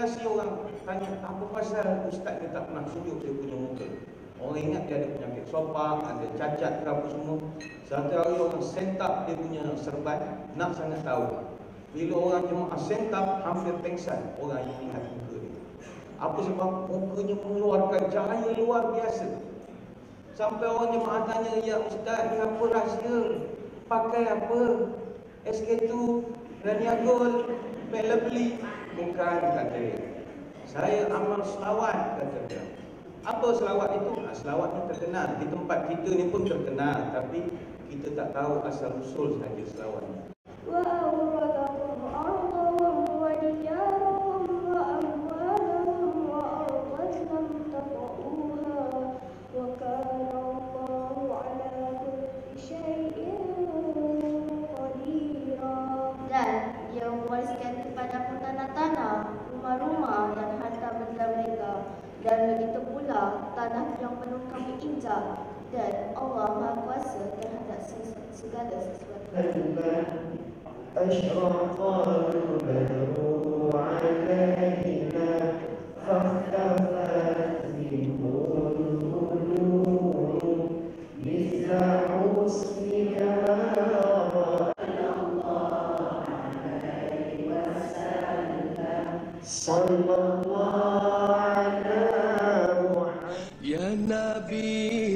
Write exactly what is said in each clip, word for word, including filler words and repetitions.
Kasih orang tanya, apa pasal ustaz ni tak pernah sujud dia punya muka? Orang ingat dia ada penyakit sopak, ada cacat ke apa semua. Satu hari orang sentap dia punya serban, nak sangat tahu. Bila orang jemaah sentap, hampir pengsan orang yang lihat muka dia. Apa sebab? Mukanya mengeluarkan cahaya luar biasa. Sampai orang jemaah tanya, ya ustaz, ni apa rahsia? Pakai apa? S K dua, Raniagol, Pelabli. Bukan, kata dia. Saya amal selawat, kata dia. Apa selawat itu? Nah, selawat ni terkenal. Di tempat kita ni pun terkenal. Tapi kita tak tahu asal usul sahaja selawat ni. Dan begitu pula tanah yang penuh kami injak, dan Allah Maha Kuasa terhadap segala sesuatu.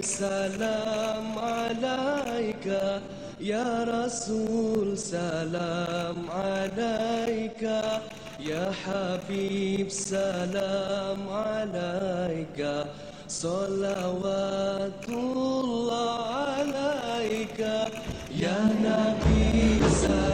Salam alaika, ya Rasul salam alaika, ya Habib salam alaika, salawatullah alaika, ya Nabi salam.